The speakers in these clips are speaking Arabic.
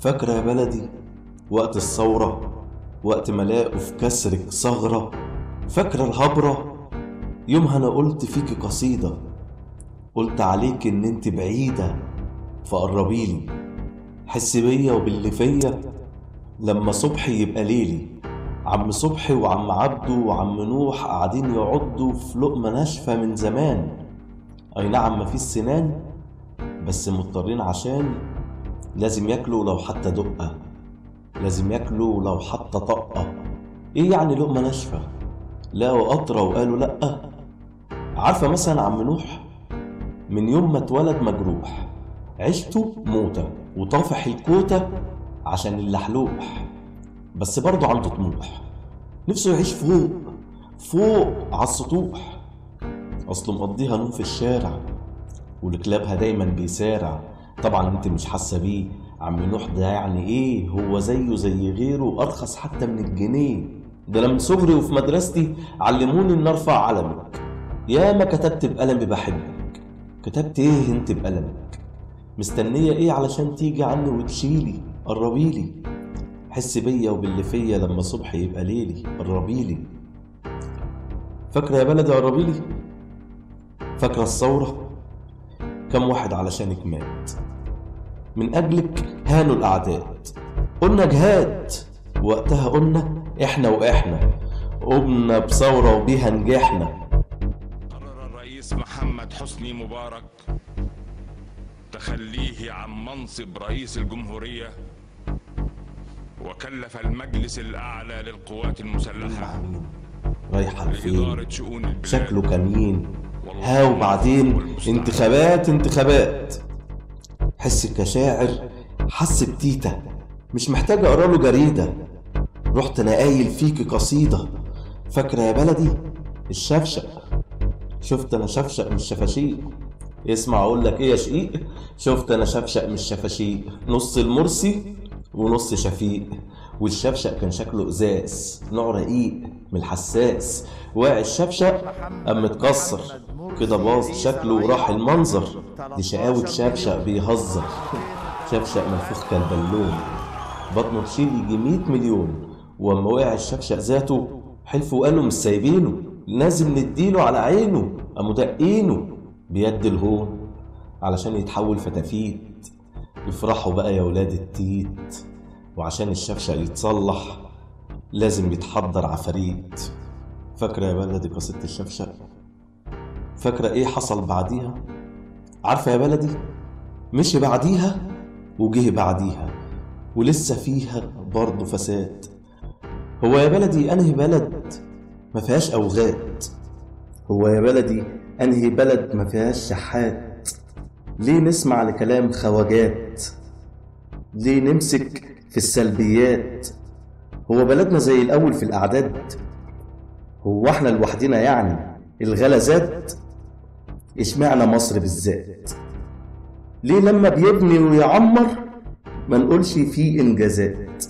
فاكرة يا بلدي وقت الثورة، وقت ما لاقوا في كسرك ثغرة، فاكرة الهبرة يومها انا قلت فيكي قصيدة، قلت عليك ان انت بعيدة فقربيلي، حس بيا وباللي فيا لما صبحي يبقى ليلي. عم صبحي وعم عبده وعم نوح قاعدين يعضوا في لقمة ناشفة من زمان، اي نعم مفيش سنان بس مضطرين عشان لازم ياكلوا لو حتى دقة، لازم ياكلوا لو حتى طقة. ايه يعني لقمة ناشفة؟ لقوا قطرة وقالوا لأ. عارفة مثلا عم نوح من يوم ما اتولد مجروح، عشته موتة وطافح الكوتة عشان اللحلوح، بس برضه عنده طموح نفسه يعيش فوق فوق عالسطوح، اصله مقضيها نوم في الشارع ولكلابها دايما بيسارع. طبعا انت مش حاسه بيه، عم نوح ده يعني ايه؟ هو زيه زي غيره، ارخص حتى من الجنيه. ده لما صغري وفي مدرستي علموني ان ارفع علمك، ياما كتبت بقلمي بحبك. كتبت ايه انت بقلمك؟ مستنيه ايه علشان تيجي عني وتشيلي؟ قربيلي، حس بيا وباللي فيا لما صبحي يبقى ليلي. قربيلي فاكرة يا بلدي، قربيلي. فاكرة الثورة كم واحد علشانك مات، من أجلك هانوا الأعداد، قلنا جهاد وقتها، قلنا إحنا وإحنا قمنا بثورة وبيها نجحنا. قرر الرئيس محمد حسني مبارك تخليه عن منصب رئيس الجمهورية، وكلف المجلس الأعلى للقوات المسلحة رايحة لإدارة شؤون البلاد. شكله كمين ها، وبعدين انتخابات. حس كشاعر، حس بتيتا مش محتاج اقرا له جريدة، رحت انا قايل فيكي قصيدة. فاكرة يا بلدي الشفشق، شفت انا شفشق مش شفاشيق. اسمع اقول لك ايه يا شقيق، شفت انا شفشق مش شفاشيق، نص المرسي ونص شفيق، والشفشق كان شكله ازاز نوع رقيق من الحساس، واقع الشفشق قام متكسر كده باظ شكله وراح المنظر، دي شقاوة شفشق بيهزر. شفشق منفوخ كالبالون بطنه تشيل يجي 100 مليون، واما واقع الشفشق ذاته حلفوا وقالوا مش سايبينه، لازم نديله على عينه، قاموا دقينه بيد الهون علشان يتحول فتافيت. يفرحوا بقى يا ولاد التيت، وعشان الشفشق يتصلح لازم يتحضر عفاريت. فاكرة يا بلدي قصة الشفشق؟ فاكرة ايه حصل بعديها؟ عارفة يا بلدي مشي بعديها وجه بعديها ولسه فيها برضه فساد. هو يا بلدي انهي بلد ما فيهاش اوغاد؟ هو يا بلدي انهي بلد ما فيهاش شحات؟ ليه نسمع لكلام خواجات؟ ليه نمسك في السلبيات؟ هو بلدنا زي الأول في الأعداد؟ هو احنا لوحدينا يعني الغلا زاد؟ اشمعنا مصر بالذات؟ ليه لما بيبني ويعمر ما نقولش فيه إنجازات؟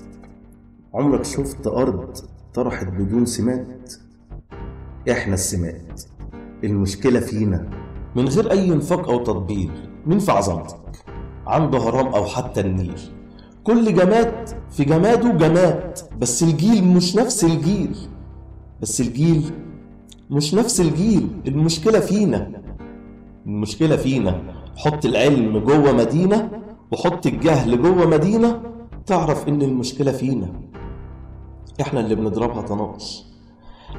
عمرك شفت أرض طرحت بدون سمات؟ احنا السمات، المشكلة فينا. من غير أي نفاق أو تطبيل، مين في عظمتك عنده هرم أو حتى النيل؟ كل جماد في جماده جماد، بس الجيل مش نفس الجيل، بس الجيل مش نفس الجيل. المشكلة فينا، المشكلة فينا. حط العلم جوه مدينة وحط الجهل جوه مدينة، تعرف إن المشكلة فينا. إحنا اللي بنضربها طناش،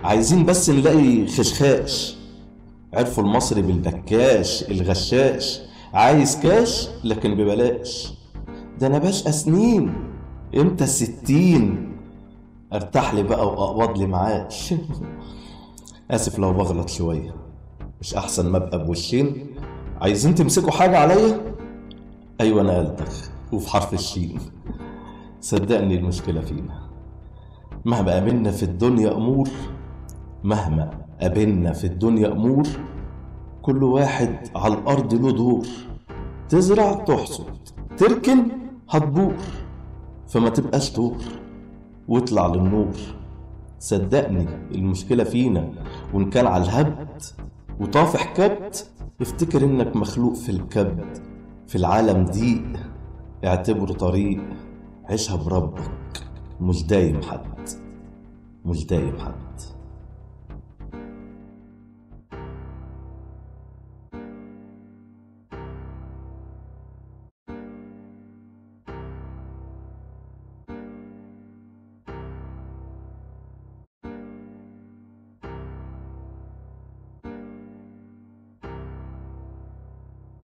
عايزين بس نلاقي خشخاش. عرفوا المصري بالبكاش الغشاش، عايز كاش لكن ببلاش. ده انا باشقى سنين، امتى ال60؟ ارتاح لي بقى واقبض لي معاش. اسف لو بغلط شويه، مش احسن ما ابقى بوشين؟ عايزين تمسكوا حاجه عليا؟ ايوه انا قلتخ وفي حرف الشين. صدقني المشكله فينا. مهما قابلنا في الدنيا امور، مهما قابلنا في الدنيا أمور، كل واحد على الأرض له دور، تزرع تحصد تركن هتبور، فما تبقاش تور واطلع للنور. صدقني المشكلة فينا. وإن كان على الهبد وطافح كبد، افتكر إنك مخلوق في الكبد، في العالم ضيق اعتبره طريق. عيشها بربك، مش دايم حد.